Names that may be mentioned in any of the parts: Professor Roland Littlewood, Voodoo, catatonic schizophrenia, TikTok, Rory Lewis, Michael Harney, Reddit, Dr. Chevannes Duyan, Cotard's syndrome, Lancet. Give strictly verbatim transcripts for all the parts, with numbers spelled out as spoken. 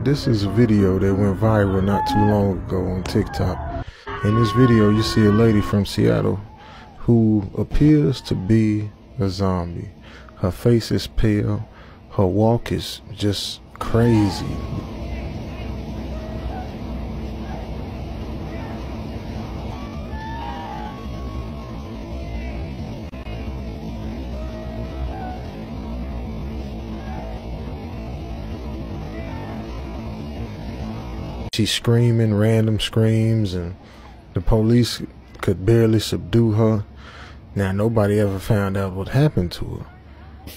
This is a video that went viral not too long ago on TikTok. In this video, you see a lady from Seattle who appears to be a zombie. Her face is pale. Her walk is just crazy. She's screaming random screams and the police could barely subdue her. Now, nobody ever found out what happened to her.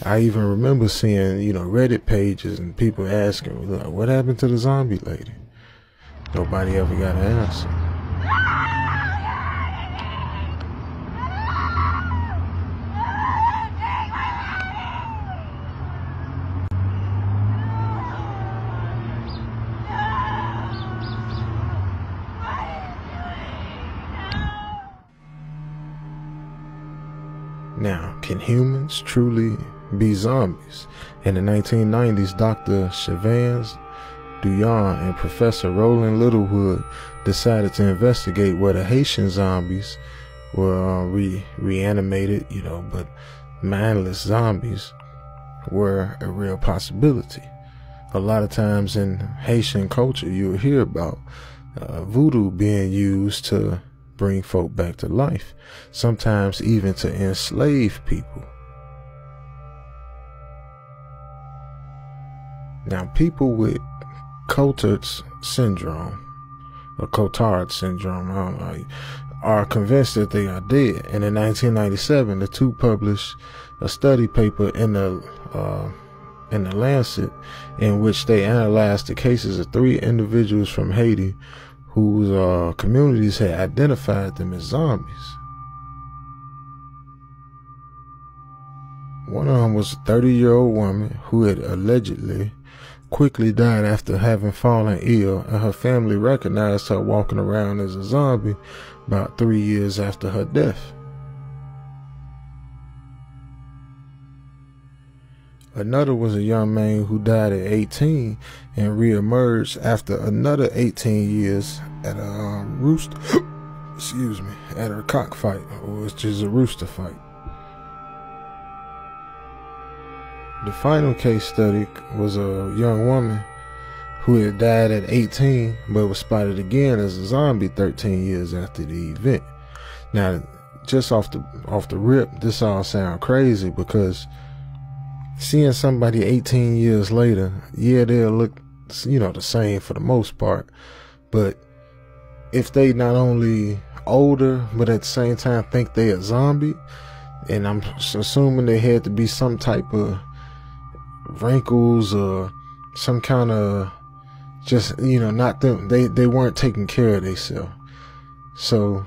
I even remember seeing, you know, Reddit pages and people asking, like, what happened to the zombie lady? Nobody ever got an answer. Now, can humans truly be zombies? In the nineteen nineties, Doctor Chevannes Duyan and Professor Roland Littlewood decided to investigate whether Haitian zombies were uh, re reanimated, you know, but mindless zombies were a real possibility. A lot of times in Haitian culture, you'll hear about uh, voodoo being used to bring folk back to life, sometimes even to enslave people. Now, people with Cotard's syndrome, or Cotard's syndrome, I don't know, are convinced that they are dead. And in nineteen ninety-seven, the two published a study paper in the uh, in the Lancet, in which they analyzed the cases of three individuals from Haiti whose uh, communities had identified them as zombies. One of them was a thirty-year-old woman who had allegedly quickly died after having fallen ill, and her family recognized her walking around as a zombie about three years after her death. Another was a young man who died at eighteen and reemerged after another eighteen years at a um, rooster, excuse me, at a cockfight, which is a rooster fight. The final case study was a young woman who had died at eighteen but was spotted again as a zombie thirteen years after the event. Now, just off the off the rip, this all sounds crazy because seeing somebody eighteen years later, yeah, they'll look, you know, the same for the most part. But if they not only older, but at the same time think they a zombie, and I'm assuming they had to be some type of wrinkles or some kind of just, you know, not them. They, they weren't taking care of themselves. So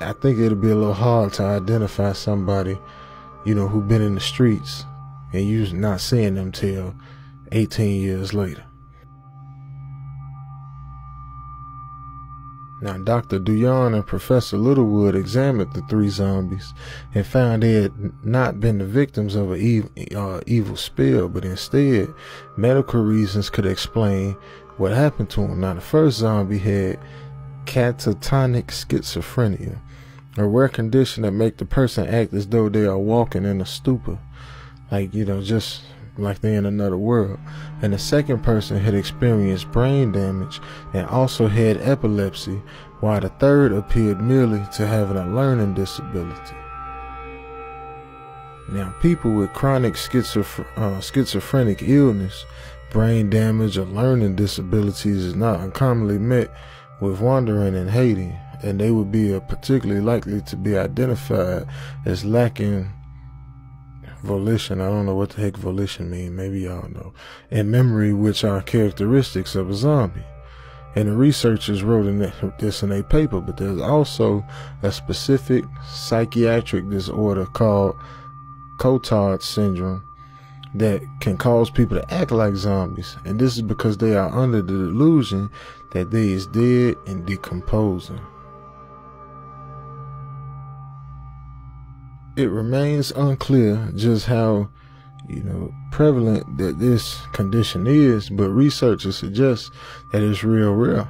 I think it'll be a little hard to identify somebody, you know, who been in the streets and you're not seeing them till eighteen years later. Now, Doctor Duyan and Professor Littlewood examined the three zombies and found they had not been the victims of an evil, uh, evil spell, but instead, medical reasons could explain what happened to them. Now, the first zombie had catatonic schizophrenia, a rare condition that makes the person act as though they are walking in a stupor. Like, you know, just like they're in another world. And the second person had experienced brain damage and also had epilepsy, while the third appeared merely to having a learning disability. Now, people with chronic schizophr uh, schizophrenic illness, brain damage, or learning disabilities is not uncommonly met with wandering in Haiti, and they would be particularly likely to be identified as lacking volition. I don't know what the heck volition mean. Maybe y'all know. And memory, which are characteristics of a zombie. And the researchers wrote in the, this in a paper, but there's also a specific psychiatric disorder called Cotard's syndrome that can cause people to act like zombies. And this is because they are under the delusion that they is dead and decomposing. It remains unclear just how you know, prevalent that this condition is, but researchers suggest that it's real real.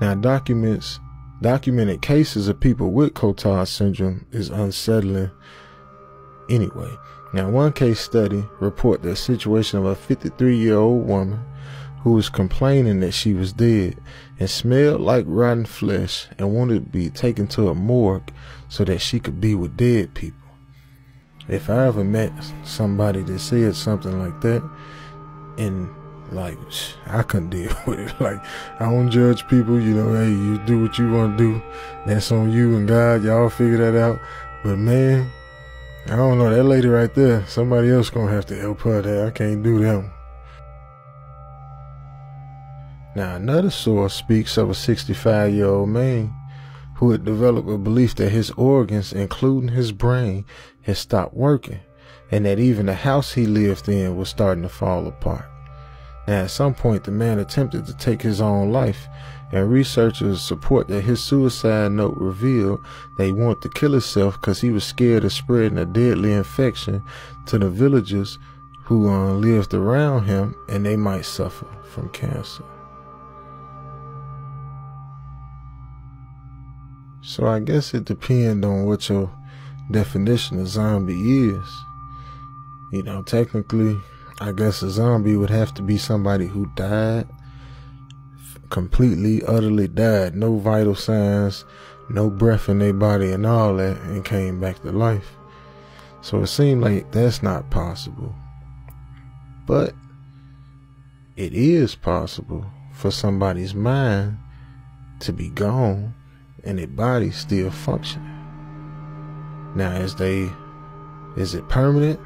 Now, documents documented cases of people with Cotard's syndrome is unsettling anyway. Now, one case study report the situation of a fifty-three-year-old woman who was complaining that she was dead and smelled like rotten flesh and wanted to be taken to a morgue so that she could be with dead people. If I ever met somebody that said something like that, and like, I couldn't deal with it. Like, I don't judge people, you know, hey, you do what you want to do. That's on you and God, y'all figure that out. But man, I don't know, that lady right there, somebody else gonna have to help her there. I can't do that one. Now, another source speaks of a sixty-five-year-old man who had developed a belief that his organs, including his brain, had stopped working, and that even the house he lived in was starting to fall apart. Now, at some point, the man attempted to take his own life, and researchers support that his suicide note revealed that he wanted to kill himself because he was scared of spreading a deadly infection to the villagers who uh, lived around him, and they might suffer from cancer. So I guess it depends on what your definition of zombie is. You know, technically, I guess a zombie would have to be somebody who died, completely, utterly died, no vital signs, no breath in their body and all that, and came back to life. So it seemed like that's not possible. But it is possible for somebody's mind to be gone and their body still functioning. Now, is they, is it permanent?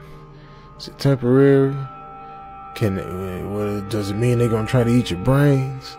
Is it temporary? Can they, what, does it mean they're gonna try to eat your brains?